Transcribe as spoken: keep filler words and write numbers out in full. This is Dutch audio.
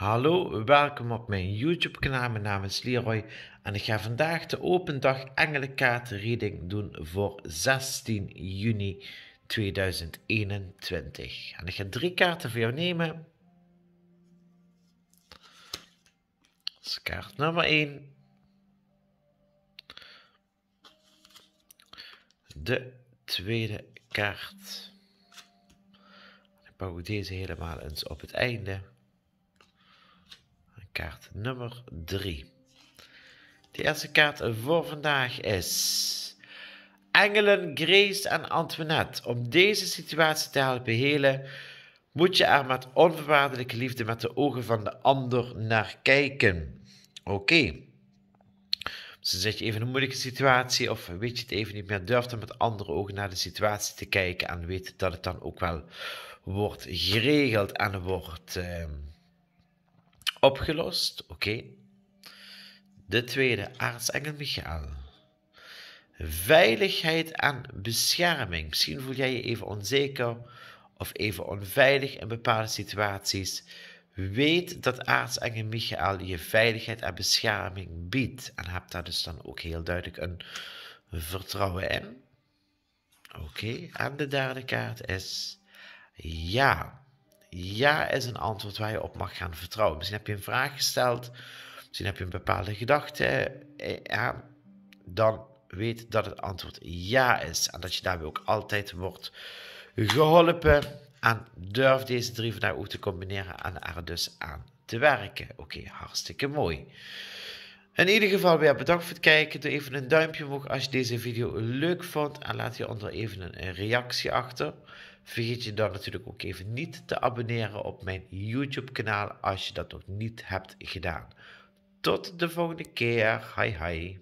Hallo, welkom op mijn YouTube kanaal, mijn naam is Leroy en ik ga vandaag de open dag Engelenkaart reading doen voor zestien juni tweeduizend eenentwintig. En ik ga drie kaarten voor jou nemen. Dat is kaart nummer één. De tweede kaart. Dan pak ik deze helemaal eens op het einde. Kaart nummer drie. De eerste kaart voor vandaag is Engelen, Grace en Antoinette. Om deze situatie te helpen helen, moet je er met onvoorwaardelijke liefde met de ogen van de ander naar kijken. Oké. Okay. Dus dan zit je even in een moeilijke situatie of weet je het even niet meer, durft dan met andere ogen naar de situatie te kijken en weet dat het dan ook wel wordt geregeld en wordt... Uh, opgelost, oké. Okay. De tweede, aartsengel Michaël. Veiligheid en bescherming. Misschien voel jij je even onzeker of even onveilig in bepaalde situaties. Weet dat aartsengel Michaël je veiligheid en bescherming biedt. En heb daar dus dan ook heel duidelijk een vertrouwen in. Oké, okay. En de derde kaart is ja. Ja is een antwoord waar je op mag gaan vertrouwen. Misschien heb je een vraag gesteld. Misschien heb je een bepaalde gedachte. Ja, dan weet dat het antwoord ja is. En dat je daarbij ook altijd wordt geholpen. En durf deze drie vandaag ook te combineren en er dus aan te werken. Oké, okay, hartstikke mooi. In ieder geval weer bedankt voor het kijken. Doe even een duimpje omhoog als je deze video leuk vond. En laat hieronder even een reactie achter. Vergeet je dan natuurlijk ook even niet te abonneren op mijn YouTube kanaal als je dat nog niet hebt gedaan. Tot de volgende keer. Hi hi.